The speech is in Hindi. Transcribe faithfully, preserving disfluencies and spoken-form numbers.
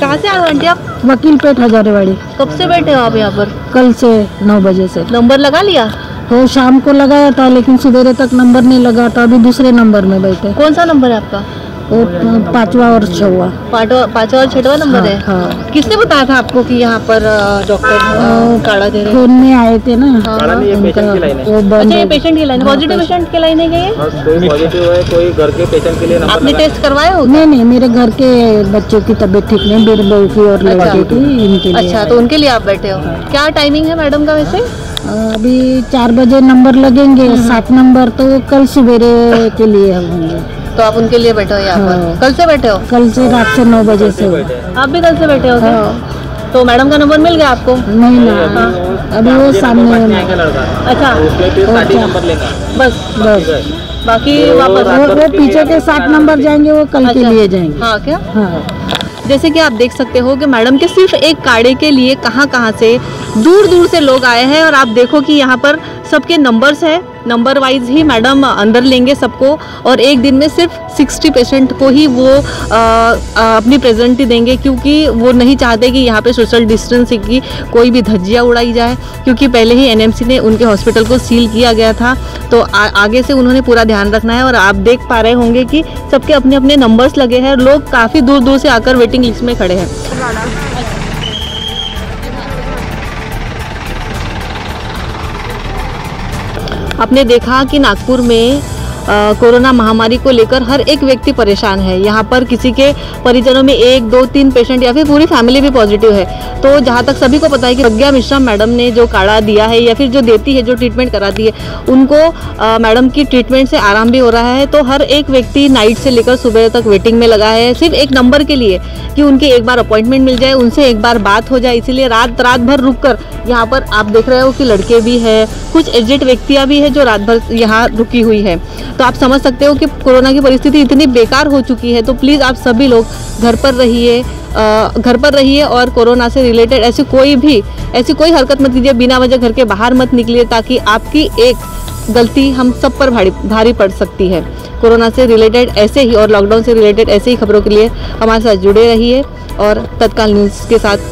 कहाँ से आए हो आंटी आप? वकील पेट हजारेवाड़ी। कब से बैठे हो आप यहाँ पर? कल से नौ बजे से। नंबर लगा लिया? वो शाम को लगाया था लेकिन सवेरे तक नंबर नहीं लगा था, अभी दूसरे नंबर में बैठे। कौन सा नंबर है आपका? पांचवा और छठवा। पांचवा और छठवा नंबर है। हाँ। किसने बताया था आपको कि यहाँ पर डॉक्टर काढ़ा दे रहे हैं? फोन में आए थे ना। हाँ। हाँ। अच्छा, ये पेशेंट की लाइन है। पॉजिटिव पेशेंट की लाइन है क्या? ये पॉजिटिव है, कोई घर के पेशेंट के लिए। आपने टेस्ट करवाया हो? नहीं नहीं, मेरे घर के बच्चों की तबीयत ठीक नहीं, बेर बहू की और लड़के की। अच्छा, तो उनके लिए आप बैठे हो। क्या टाइमिंग है मैडम का वैसे? अभी चार बजे नंबर लगेंगे, सात नंबर तो कल सवेरे के लिए होंगे। तो आप उनके लिए बैठे हो यहाँ पर? हाँ। कल से बैठे हो? कल से रात से नौ बजे से। आप भी कल से बैठे हो? हाँ। तो मैडम का नंबर मिल गया आपको? नहीं ना। हाँ। अभी वो सामने है। अच्छा, बस बस बाकी वापस वो, वो पीछे के सात नंबर जाएंगे, वो कल के लिए जाएंगे। हाँ क्या? हाँ। जैसे कि आप देख सकते हो कि मैडम के सिर्फ एक काढ़े के लिए कहाँ कहाँ से दूर दूर से लोग आए हैं। और आप देखो कि यहाँ पर सबके नंबर्स है, नंबर वाइज ही मैडम अंदर लेंगे सबको। और एक दिन में सिर्फ साठ पेशेंट को ही वो आ, आ, अपनी प्रेजेंटी देंगे, क्योंकि वो नहीं चाहते कि यहाँ पे सोशल डिस्टेंस की कोई भी धज्जियाँ उड़ाई जाए, क्योंकि पहले ही एनएमसी ने उनके हॉस्पिटल को सील किया गया था। तो आ, आगे से उन्होंने पूरा ध्यान रखना है। और आप देख पा रहे होंगे कि सबके अपने अपने नंबर्स लगे हैं और लोग काफ़ी दूर दूर से आकर वेटिंग लिस्ट में खड़े हैं। आपने देखा कि नागपुर में आ, कोरोना महामारी को लेकर हर एक व्यक्ति परेशान है। यहाँ पर किसी के परिजनों में एक दो तीन पेशेंट या फिर पूरी फैमिली भी पॉजिटिव है। तो जहाँ तक सभी को पता है कि प्रज्ञा मेश्राम मैडम ने जो काढ़ा दिया है या फिर जो देती है, जो ट्रीटमेंट कराती है, उनको आ, मैडम की ट्रीटमेंट से आराम भी हो रहा है। तो हर एक व्यक्ति नाइट से लेकर सुबह तक वेटिंग में लगा है, सिर्फ एक नंबर के लिए कि उनके एक बार अपॉइंटमेंट मिल जाए, उनसे एक बार बात हो जाए। इसीलिए रात रात भर रुक कर यहाँ पर आप देख रहे हो कि लड़के भी है, कुछ एजेड व्यक्तियाँ भी है जो रात भर यहाँ रुकी हुई है। तो आप समझ सकते हो कि कोरोना की परिस्थिति इतनी बेकार हो चुकी है। तो प्लीज़ आप सभी लोग घर पर रहिए, घर पर रहिए और कोरोना से रिलेटेड ऐसी कोई भी ऐसी कोई हरकत मत कीजिए, बिना वजह घर के बाहर मत निकलिए, ताकि आपकी एक गलती हम सब पर भारी भारी पड़ सकती है। कोरोना से रिलेटेड ऐसे ही और लॉकडाउन से रिलेटेड ऐसे ही खबरों के लिए हमारे साथ जुड़े रहिए और तत्काल न्यूज़ के साथ।